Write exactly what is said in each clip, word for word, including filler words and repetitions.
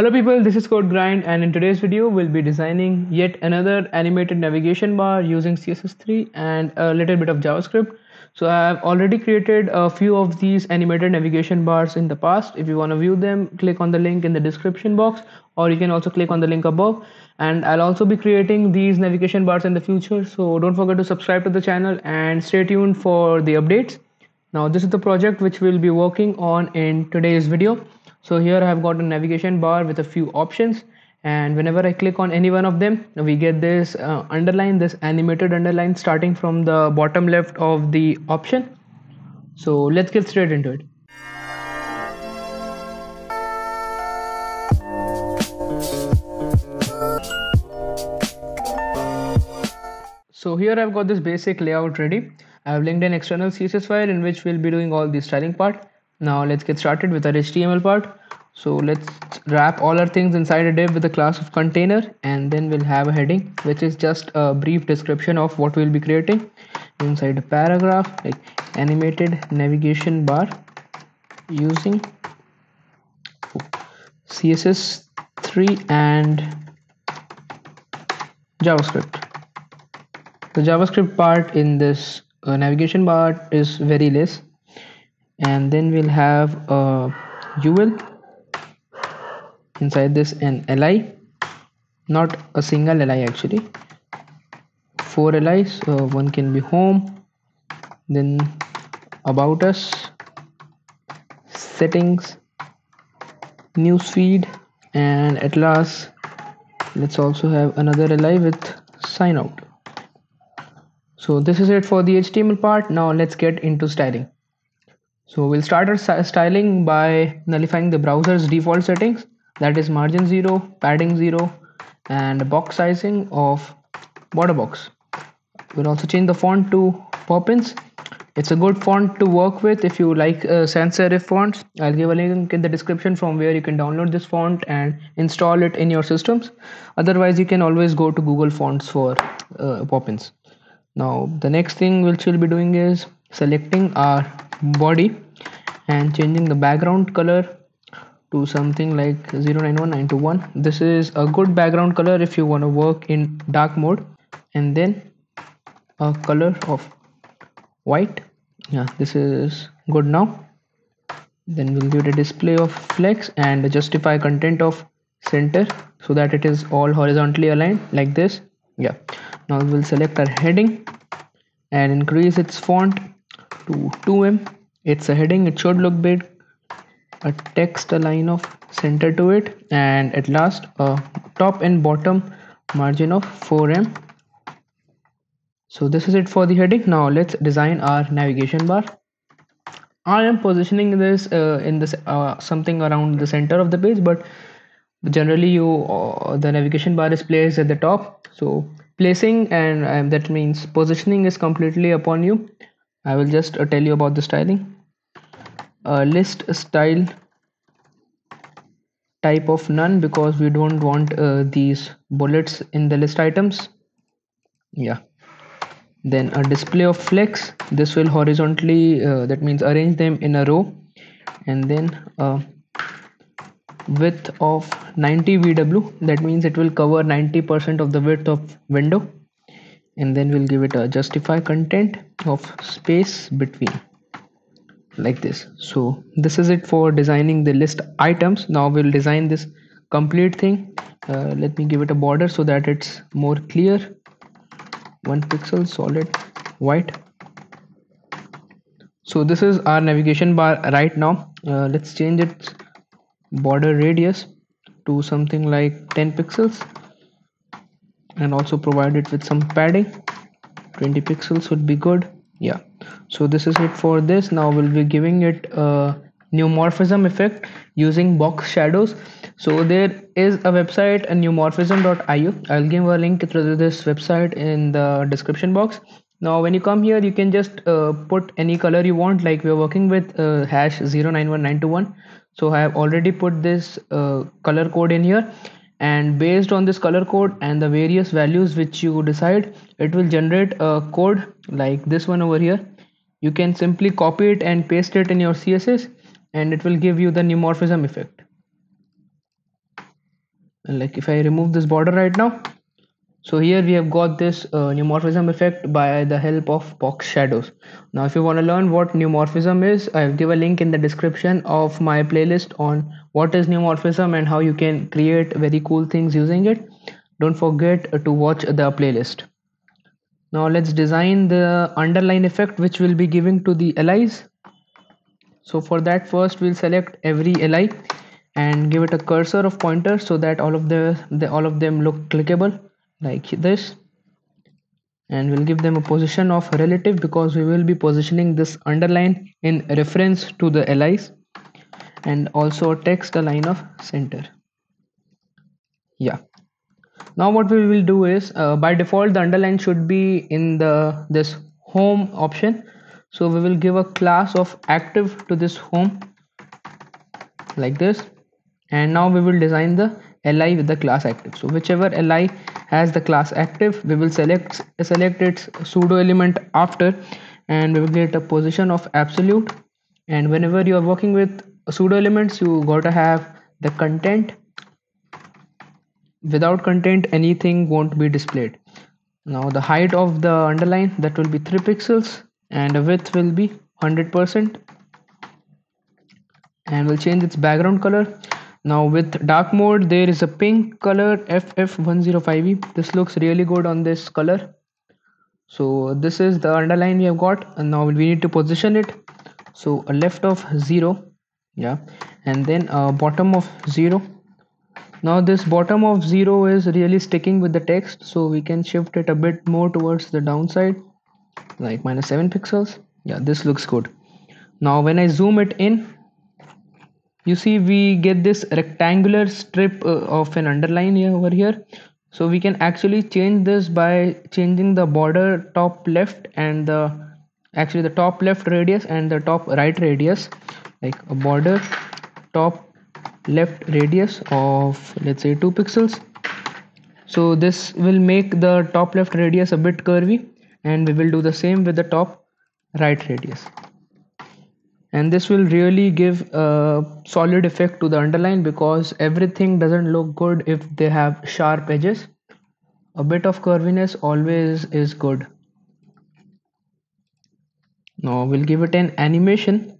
Hello people, this is Code Grind, and in today's video we'll be designing yet another animated navigation bar using C S S three and a little bit of JavaScript. So I have already created a few of these animated navigation bars in the past. If you want to view them, click on the link in the description box, or you can also click on the link above. And I'll also be creating these navigation bars in the future, so don't forget to subscribe to the channel and stay tuned for the updates. Now this is the project which we'll be working on in today's video. So here I have got a navigation bar with a few options, and whenever I click on any one of them, we get this uh, underline, this animated underline starting from the bottom left of the option. So let's get straight into it. So here I've got this basic layout ready. I've linked an external C S S file in which we'll be doing all the styling part. Now let's get started with our H T M L part. So let's wrap all our things inside a div with a class of container, and then we'll have a heading which is just a brief description of what we'll be creating. Inside a paragraph, like animated navigation bar using C S S three and JavaScript. The JavaScript part in this uh, navigation bar is very less. And then we'll have a U L, inside this an L I, not a single L I actually, four L Is, uh, one can be home, then about us, settings, newsfeed, and at last let's also have another L I with sign out. So this is it for the H T M L part. Now let's get into styling. So we'll start our styling by nullifying the browser's default settings, that is margin zero, padding zero, and box sizing of border box. We'll also change the font to Poppins. It's a good font to work with if you like uh, sans serif fonts. I'll give a link in the description from where you can download this font and install it in your systems. Otherwise, you can always go to Google Fonts for uh, Poppins. Now, the next thing which we'll be doing is selecting our body and changing the background color to something like zero nine one nine two one. This is a good background color if you want to work in dark mode, and then a color of white. Yeah, this is good now. Then we'll give it a display of flex and justify content of center so that it is all horizontally aligned like this. Yeah, now we'll select our heading and increase its font to two M. It's a heading, it should look big. A text, a line of center to it, and at last a top and bottom margin of four M. So this is it for the heading. Now let's design our navigation bar. I am positioning this uh, in this uh, something around the center of the page, but generally you uh, the navigation bar is placed at the top, so placing and um, that means positioning is completely upon you. I will just uh, tell you about the styling. Uh, list style type of none, because we don't want uh, these bullets in the list items. Yeah. Then a display of flex. This will horizontally, uh, that means arrange them in a row. And then uh, width of ninety V W. That means it will cover ninety percent of the width of window. And then we'll give it a justify content of space between, like this. So this is it for designing the list items. Now we'll design this complete thing. Uh, let me give it a border so that it's more clear. One pixel solid white. So this is our navigation bar right now. Uh, let's change its border radius to something like ten pixels. And also provide it with some padding. Twenty pixels would be good. Yeah, so this is it for this. Now we'll be giving it a Neumorphism effect using box shadows. So there is a website, neumorphism dot I O. I'll give a link to this website in the description box. Now when you come here, you can just uh, put any color you want. Like we're working with uh, hash zero nine one nine two one, so I have already put this uh, color code in here. And based on this color code and the various values which you decide, it will generate a code like this one over here. You can simply copy it and paste it in your C S S, and it will give you the Neumorphism effect. like if I remove this border right now, so here we have got this uh, neumorphism effect by the help of box shadows. Now if you want to learn what neumorphism is, I have given a link in the description of my playlist on what is neumorphism and how you can create very cool things using it. Don't forget to watch the playlist. Now let's design the underline effect which we'll be giving to the allies. So for that, first we'll select every ally and give it a cursor of pointer so that all of the, the all of them look clickable, like this, and we'll give them a position of relative because we will be positioning this underline in reference to the allies, and also text align of center. Yeah, now what we will do is uh, by default the underline should be in the this home option, so we will give a class of active to this home like this, and now we will design the ally with the class active. So whichever ally has the class active, we will select select its pseudo element after, and we will get a position of absolute. And whenever you are working with pseudo elements, you gotta have the content. Without content, anything won't be displayed. Now the height of the underline, that will be three pixels, and the width will be one hundred percent, and we'll change its background color. Now with dark mode, there is a pink color F F one oh five E. This looks really good on this color. So this is the underline we have got, and now we need to position it. So a left of zero, yeah, and then a bottom of zero. Now this bottom of zero is really sticking with the text, so we can shift it a bit more towards the downside, like minus seven pixels. Yeah, this looks good. Now when I zoom it in, you see we get this rectangular strip uh, of an underline here, over here. So we can actually change this by changing the border top left and the actually the top left radius and the top right radius, like a border top left radius of let's say two pixels. So this will make the top left radius a bit curvy, and we will do the same with the top right radius. And this will really give a solid effect to the underline because everything doesn't look good if they have sharp edges. A bit of curviness always is good. Now we'll give it an animation,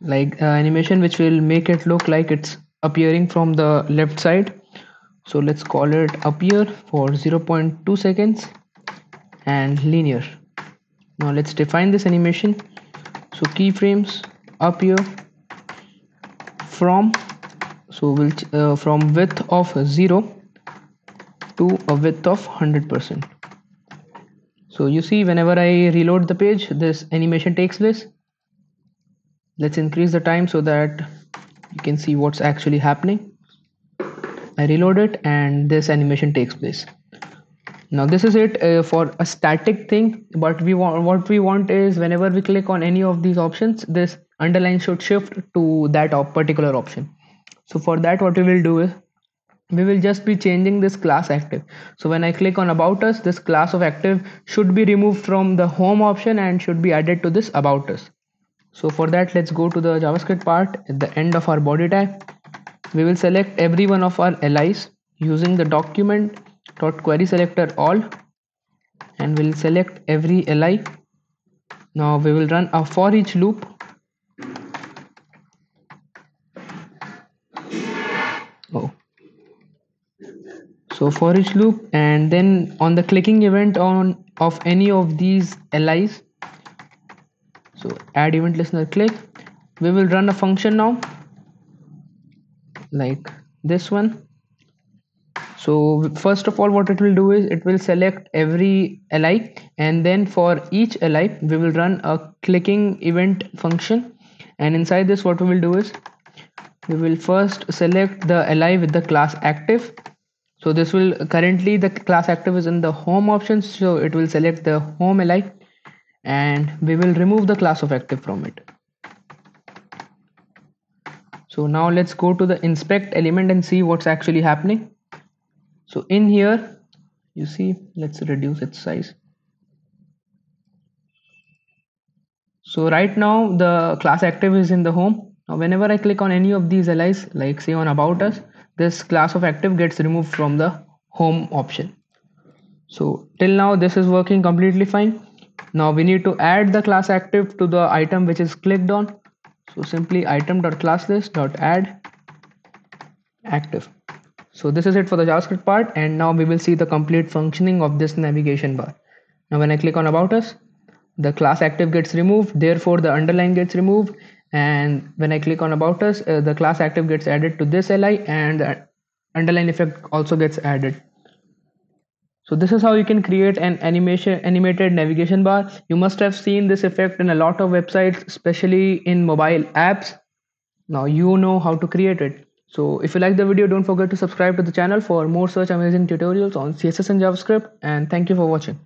like uh, animation which will make it look like it's appearing from the left side. So let's call it appear for zero point two seconds and linear. Now let's define this animation. So keyframes up here from, so we'll uh, from width of zero to a width of one hundred percent. So you see whenever I reload the page, this animation takes place. Let's increase the time so that you can see what's actually happening. I reload it and this animation takes place. Now this is it uh, for a static thing, but we want what we want is whenever we click on any of these options, this underline should shift to that op particular option. So for that, what we will do is we will just be changing this class active. So when I click on about us, this class of active should be removed from the home option and should be added to this about us. So for that, let's go to the JavaScript part. At the end of our body tag, we will select every one of our allies using the document dot query selector all, and we'll select every ally. Now we will run a for each loop, oh so for each loop, and then on the clicking event on of any of these allies, so add event listener click, we will run a function now like this one. So first of all, what it will do is it will select every ally, and then for each ally we will run a clicking event function, and inside this what we will do is we will first select the ally with the class active. So this will currently the class active is in the home option, so it will select the home ally, and we will remove the class of active from it. So now let's go to the inspect element and see what's actually happening. So in here, you see, let's reduce its size. So right now the class active is in the home. Now whenever I click on any of these allies, like say on about us, this class of active gets removed from the home option. So till now this is working completely fine. Now we need to add the class active to the item which is clicked on. So simply item.classList.add active. So this is it for the JavaScript part, and now we will see the complete functioning of this navigation bar. Now when I click on About Us, the class active gets removed, therefore the underline gets removed, and when I click on About Us, uh, the class active gets added to this L I and the underline effect also gets added. So this is how you can create an animation animated navigation bar. You must have seen this effect in a lot of websites, especially in mobile apps. Now you know how to create it. So if you like the video, don't forget to subscribe to the channel for more such amazing tutorials on C S S and JavaScript, and thank you for watching.